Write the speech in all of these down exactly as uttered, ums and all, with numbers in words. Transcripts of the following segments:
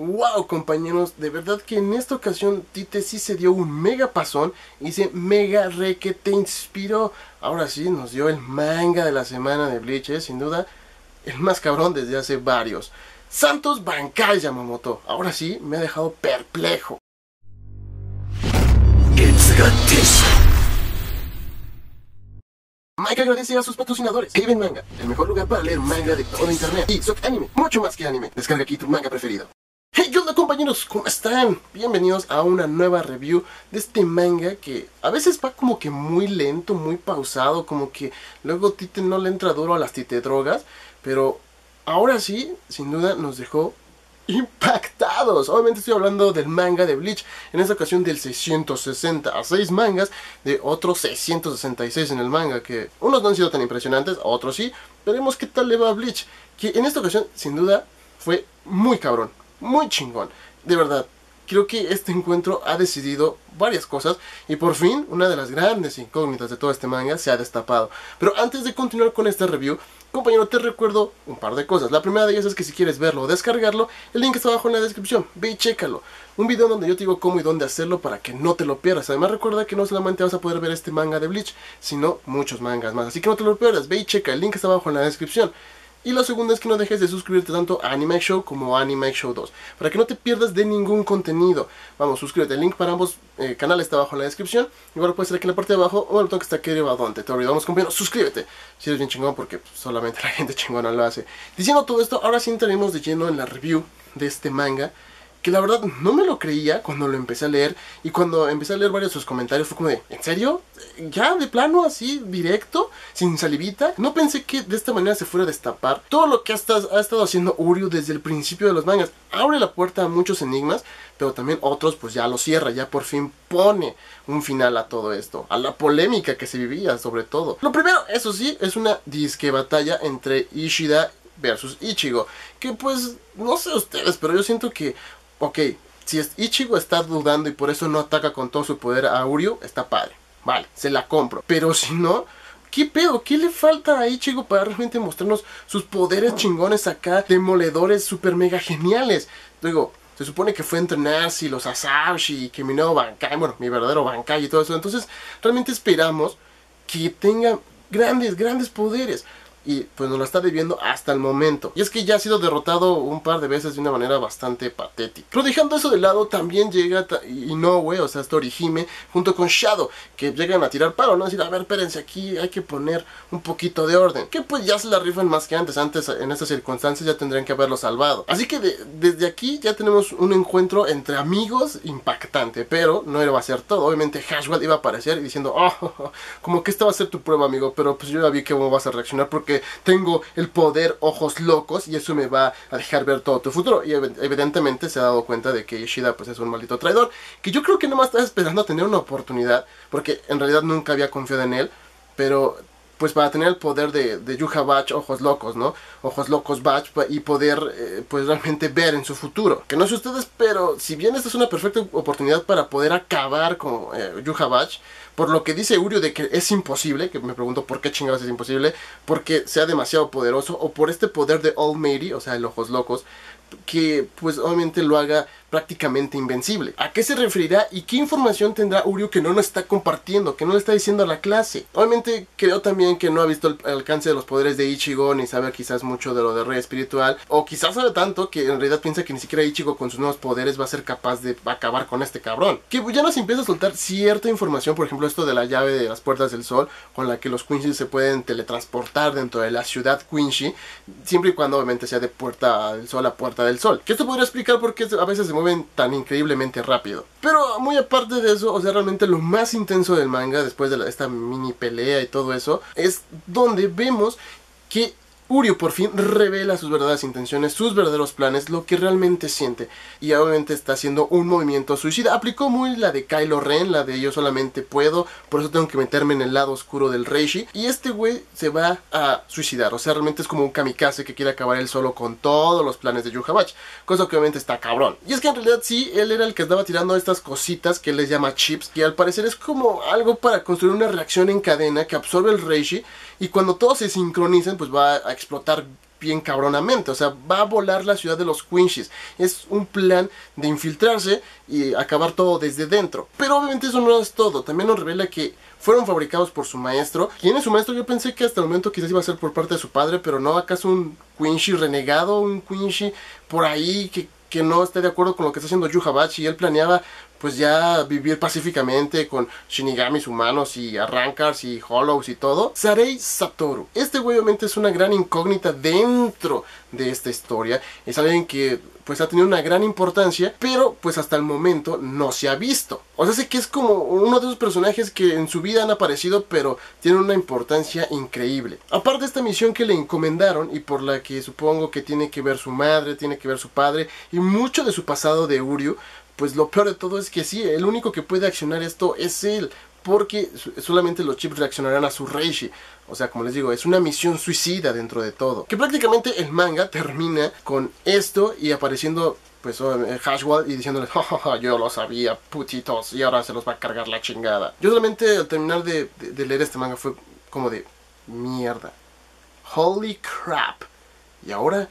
Wow, compañeros, de verdad que en esta ocasión Tite sí se dio un mega pasón y se mega re que te inspiró. Ahora sí nos dio el manga de la semana de Bleach, ¿eh? Sin duda el más cabrón desde hace varios. Santos Bankai Yamamoto, ahora sí me ha dejado perplejo. It's got this. Mike agradece a sus patrocinadores Heaven Manga, el mejor lugar para leer manga de todo internet, y Soft Anime, mucho más que anime. Descarga aquí tu manga preferido. Hey, ¿qué onda, compañeros? ¿Cómo están? Bienvenidos a una nueva review de este manga que a veces va como que muy lento, muy pausado, como que luego Tite no le entra duro a las Tite drogas, pero ahora sí, sin duda nos dejó impactados. Obviamente estoy hablando del manga de Bleach, en esta ocasión del seiscientos sesenta, a seis mangas de otros seiscientos sesenta y seis en el manga, que unos no han sido tan impresionantes, otros sí. Veremos qué tal le va a Bleach, que en esta ocasión sin duda fue muy cabrón, muy chingón, de verdad. Creo que este encuentro ha decidido varias cosas y por fin una de las grandes incógnitas de todo este manga se ha destapado. Pero antes de continuar con esta review, compañero, te recuerdo un par de cosas. La primera de ellas es que si quieres verlo o descargarlo, el link está abajo en la descripción, ve y chécalo. Un video donde yo te digo cómo y dónde hacerlo para que no te lo pierdas. Además, recuerda que no solamente vas a poder ver este manga de Bleach, sino muchos mangas más, así que no te lo pierdas, ve y checa, el link está abajo en la descripción. Y lo segundo es que no dejes de suscribirte tanto a Anime Show como a Anime Show dos, para que no te pierdas de ningún contenido. Vamos, suscríbete, el link para ambos eh, canales está abajo en la descripción. Igual puede ser aquí en la parte de abajo o el botón que está aquí arriba donde te olvidamos, compañero. Suscríbete si eres bien chingón, porque pues, solamente la gente chingona lo hace. Diciendo todo esto, ahora sí entraremos de lleno en la review de este manga, que la verdad no me lo creía cuando lo empecé a leer. Y cuando empecé a leer varios de sus comentarios fue como de, ¿en serio? ¿Ya de plano así, directo? ¿Sin salivita? No pensé que de esta manera se fuera a destapar todo lo que ha estado haciendo Uryu desde el principio de los mangas. Abre la puerta a muchos enigmas, pero también otros pues ya lo cierra, ya por fin pone un final a todo esto, a la polémica que se vivía sobre todo. Lo primero, eso sí, es una disque batalla entre Ishida versus Ichigo, que pues no sé ustedes, pero yo siento que, ok, si es Ichigo está dudando y por eso no ataca con todo su poder a Uryu, está padre, vale, se la compro. Pero si no, ¿qué pedo? ¿Qué le falta a Ichigo para realmente mostrarnos sus poderes chingones acá, demoledores, super mega geniales? Digo, se supone que fue entrenarse y los Asashi y que mi nuevo Bankai, bueno, mi verdadero Bankai y todo eso. Entonces, realmente esperamos que tenga grandes, grandes poderes. Y pues nos lo está debiendo hasta el momento. Y es que ya ha sido derrotado un par de veces de una manera bastante patética. Pero dejando eso de lado, también llega Inoue, o sea, hasta Orihime, junto con Shadow, que llegan a tirar paro, ¿no? Es decir, a ver, espérense, aquí hay que poner un poquito de orden. Que pues ya se la rifan más que antes. Antes, en estas circunstancias, ya tendrían que haberlo salvado. Así que de, desde aquí ya tenemos un encuentro entre amigos impactante. Pero no iba a ser todo. Obviamente Haschwalth iba a aparecer y diciendo, oh, como que esta va a ser tu prueba, amigo. Pero pues yo ya vi que cómo vas a reaccionar, porque tengo el poder ojos locos y eso me va a dejar ver todo tu futuro. Y evidentemente se ha dado cuenta de que Ishida pues es un maldito traidor, que yo creo que nomás está esperando a tener una oportunidad, porque en realidad nunca había confiado en él, pero pues para tener el poder de, de Yhwach Bach, ojos locos, ¿no? Ojos locos Bach, y poder eh, pues realmente ver en su futuro. Que no sé ustedes, pero si bien esta es una perfecta oportunidad para poder acabar con eh, Yhwach Bach, por lo que dice Uryu de que es imposible, que me pregunto por qué chingados es imposible, porque sea demasiado poderoso, o por este poder de Almighty, o sea, el ojos locos, que pues obviamente lo haga prácticamente invencible. ¿A qué se referirá y qué información tendrá Uryu que no nos está compartiendo, que no le está diciendo a la clase? Obviamente creo también que no ha visto el alcance de los poderes de Ichigo, ni sabe quizás mucho de lo de Rey Espiritual, o quizás sabe tanto que en realidad piensa que ni siquiera Ichigo con sus nuevos poderes va a ser capaz de acabar con este cabrón. Que ya nos empieza a soltar cierta información, por ejemplo esto de la llave de las puertas del sol, con la que los Quincy se pueden teletransportar dentro de la ciudad Quincy, siempre y cuando obviamente sea de puerta del sol a puerta del sol. Que esto podría explicar por qué a veces se mueve tan increíblemente rápido. Pero muy aparte de eso, o sea, realmente lo más intenso del manga, después de la, esta mini pelea y todo eso, es donde vemos que Uryu por fin revela sus verdaderas intenciones, sus verdaderos planes, lo que realmente siente. Y obviamente está haciendo un movimiento suicida. Aplicó muy la de Kylo Ren, la de yo solamente puedo, por eso tengo que meterme en el lado oscuro del Reishi. Y este güey se va a suicidar, o sea, realmente es como un kamikaze que quiere acabar él solo con todos los planes de Yhwach Bach, cosa que obviamente está cabrón. Y es que en realidad sí, él era el que estaba tirando estas cositas que él les llama chips, que al parecer es como algo para construir una reacción en cadena que absorbe el Reishi, y cuando todos se sincronicen pues va a explotar bien cabronamente. O sea, va a volar la ciudad de los Quinshis. Es un plan de infiltrarse y acabar todo desde dentro. Pero obviamente eso no es todo. También nos revela que fueron fabricados por su maestro. ¿Quién es su maestro? Yo pensé que hasta el momento quizás iba a ser por parte de su padre, pero no. ¿Acaso un Quinshi renegado? ¿Un Quinshi por ahí que, que no está de acuerdo con lo que está haciendo Yhwach? Él planeaba pues ya vivir pacíficamente con Shinigamis humanos y Arrancars y Hollows y todo. Sarei Satoru. Este güey obviamente es una gran incógnita dentro de esta historia. Es alguien que pues ha tenido una gran importancia, pero pues hasta el momento no se ha visto. O sea, sé que es como uno de esos personajes que en su vida han aparecido, pero tienen una importancia increíble. Aparte de esta misión que le encomendaron y por la que supongo que tiene que ver su madre, tiene que ver su padre y mucho de su pasado de Uryu, pues lo peor de todo es que sí, el único que puede accionar esto es él, porque solamente los chips reaccionarán a su Reishi. O sea, como les digo, es una misión suicida dentro de todo. Que prácticamente el manga termina con esto y apareciendo pues Haschwalth y diciéndoles: oh, oh, oh, yo lo sabía, putitos, y ahora se los va a cargar la chingada. Yo solamente al terminar de, de, de leer este manga fue como de mierda, holy crap, y ahora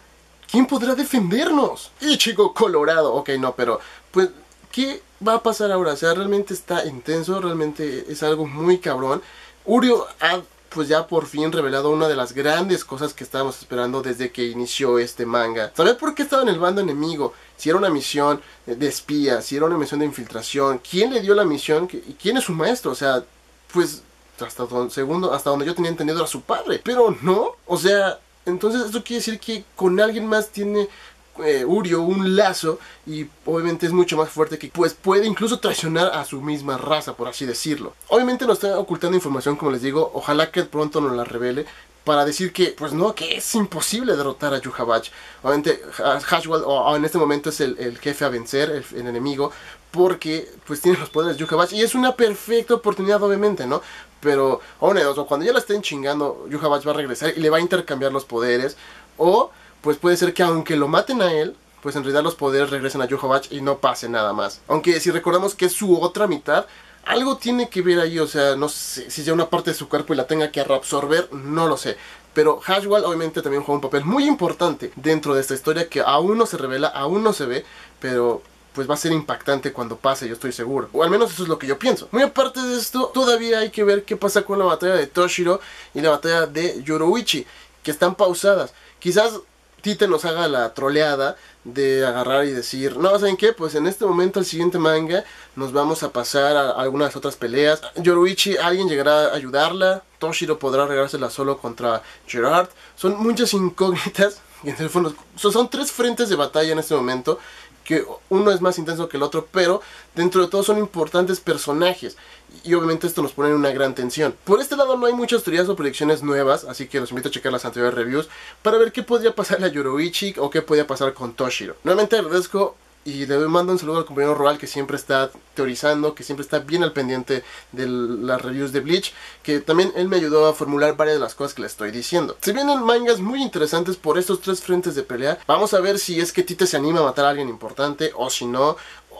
¿quién podrá defendernos? Ichigo Colorado. Ok, no, pero pues, ¿qué va a pasar ahora? O sea, realmente está intenso, realmente es algo muy cabrón. Uryu ha pues ya por fin revelado una de las grandes cosas que estábamos esperando desde que inició este manga. ¿Sabes por qué estaba en el bando enemigo? Si era una misión de espía, si era una misión de infiltración, ¿quién le dio la misión? ¿Y quién es su maestro? O sea, pues hasta donde, segundo, hasta donde yo tenía entendido era su padre, pero no, o sea... Entonces esto quiere decir que con alguien más tiene eh, Uryu un lazo, y obviamente es mucho más fuerte, que pues puede incluso traicionar a su misma raza, por así decirlo. Obviamente nos está ocultando información, como les digo, ojalá que pronto nos la revele, para decir que pues no, que es imposible derrotar a Yhwach. Obviamente Haschwalth oh, oh, en este momento es el, el jefe a vencer, el, el enemigo, porque pues tiene los poderes de Yhwach y es una perfecta oportunidad obviamente, ¿no? Pero aún es, o cuando ya la estén chingando, Yhwach va a regresar y le va a intercambiar los poderes, o pues puede ser que aunque lo maten a él, pues en realidad los poderes regresen a Yhwach y no pase nada más. Aunque si recordamos que es su otra mitad, algo tiene que ver ahí, o sea, no sé si sea una parte de su cuerpo y la tenga que reabsorber, no lo sé. Pero Haschwalth obviamente también juega un papel muy importante dentro de esta historia que aún no se revela, aún no se ve, pero pues va a ser impactante cuando pase, yo estoy seguro. O al menos eso es lo que yo pienso. Muy aparte de esto, todavía hay que ver qué pasa con la batalla de Toshiro y la batalla de Yoruichi, que están pausadas. Quizás Tite nos haga la troleada de agarrar y decir: no, ¿saben qué? Pues en este momento, el siguiente manga, nos vamos a pasar a algunas otras peleas. Yoruichi, alguien llegará a ayudarla. Toshiro podrá regársela solo contra Gerard. Son muchas incógnitas. Son tres frentes de batalla en este momento, que uno es más intenso que el otro, pero dentro de todo son importantes personajes, y obviamente esto nos pone en una gran tensión. Por este lado no hay muchas teorías o predicciones nuevas, así que los invito a checar las anteriores reviews para ver qué podría pasar a Yoruichi o qué podría pasar con Toshiro. Nuevamente agradezco y le mando un saludo al compañero Roal, que siempre está teorizando, que siempre está bien al pendiente de las reviews de Bleach, que también él me ayudó a formular varias de las cosas que le estoy diciendo. Se vienen mangas muy interesantes por estos tres frentes de pelea. Vamos a ver si es que Tite se anima a matar a alguien importante, o si no,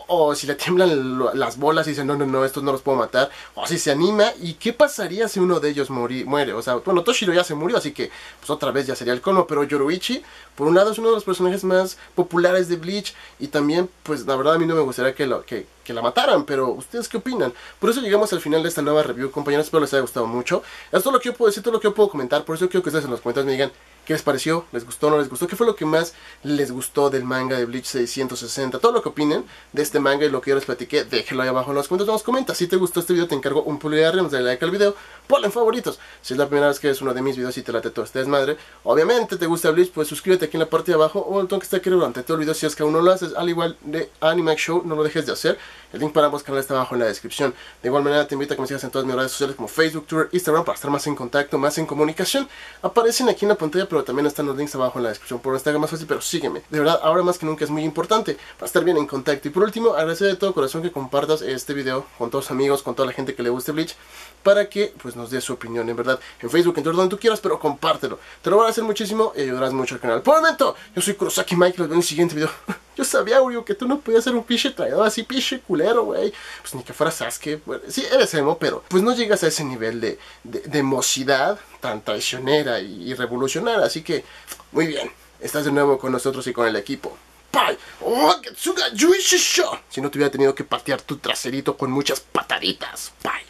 o si le tiemblan las bolas y dicen no, no, no, estos no los puedo matar, o si se anima. ¿Y qué pasaría si uno de ellos muere? O sea, bueno, Toshiro ya se murió, así que pues otra vez ya sería el colmo, pero Yoruichi por un lado es uno de los personajes más populares de Bleach, y también pues la verdad a mí no me gustaría que, lo, que, que la mataran, pero ¿ustedes qué opinan? Por eso llegamos al final de esta nueva review, compañeros, espero les haya gustado mucho. Esto es todo lo que yo puedo decir, todo lo que yo puedo comentar, por eso quiero que ustedes en los comentarios me digan ¿qué les pareció? ¿Les gustó? ¿No les gustó? ¿Qué fue lo que más les gustó del manga de Bleach seiscientos sesenta? Todo lo que opinen de este manga y lo que yo les platiqué, déjenlo ahí abajo en los comentarios. Nos comenta, si te gustó este video te encargo un pulgar arriba, nos dale like al video, ponle en favoritos. Si es la primera vez que ves uno de mis videos y te late todo este desmadre, obviamente te gusta Bleach, pues suscríbete aquí en la parte de abajo o el botón que está aquí durante todo el video si es que aún no lo haces, al igual de Anime Show, no lo dejes de hacer. El link para ambos canales está abajo en la descripción. De igual manera te invito a que me sigas en todas mis redes sociales como Facebook, Twitter, Instagram, para estar más en contacto, más en comunicación. Aparecen aquí en la pantalla, pero también están los links abajo en la descripción, por estar más fácil, pero sígueme. De verdad, ahora más que nunca es muy importante para estar bien en contacto. Y por último, agradecer de todo corazón que compartas este video con todos los amigos, con toda la gente que le guste Bleach, para que pues nos dé su opinión, en verdad. En Facebook, en Twitter, donde tú quieras, pero compártelo. Te lo van a hacer muchísimo y ayudarás mucho al canal. Por el momento, yo soy Kurosaki Mike, los veo en el siguiente video. Yo sabía, Uryu, que tú no podías ser un pinche traidor así, pinche culero, güey. Pues ni que fuera Sasuke. Bueno, sí, eres emo, pero pues no llegas a ese nivel de, de, de emosidad tan traicionera y, y revolucionaria. Así que, muy bien, estás de nuevo con nosotros y con el equipo. ¡Pai! ¡Oh, Katsuga Yuishisho! Si no te hubiera tenido que patear tu traserito con muchas pataditas. ¡Pai!